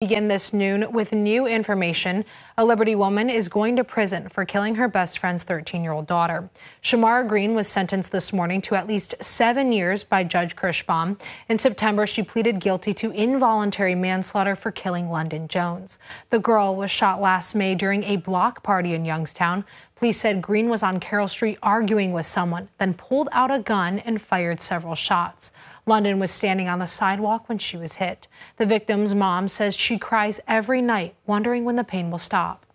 Begin this noon with new information. A Liberty woman is going to prison for killing her best friend's 13-year-old daughter. Shamara Green was sentenced this morning to at least 7 years by Judge Krishbaum. In September, she pleaded guilty to involuntary manslaughter for killing London Jones. The girl was shot last May during a block party in Youngstown. Police said Green was on Carroll Street arguing with someone, then pulled out a gun and fired several shots. London was standing on the sidewalk when she was hit. The victim's mom says she cries every night, wondering when the pain will stop.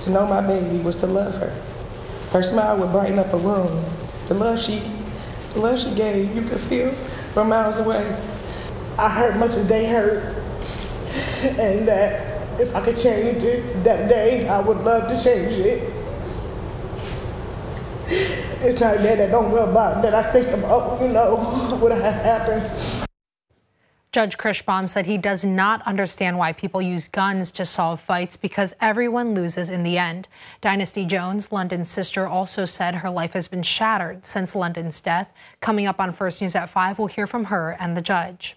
To know my baby was to love her. Her smile would brighten up a room. The love she gave, you could feel from miles away. I hurt much as they hurt, and that if I could change it that day, I would love to change it. It's not that I don't know about, that I think about, you know, what happened. Judge Krishbaum said he does not understand why people use guns to solve fights because everyone loses in the end. Dynasty Jones, London's sister, also said her life has been shattered since London's death. Coming up on First News at 5, we'll hear from her and the judge.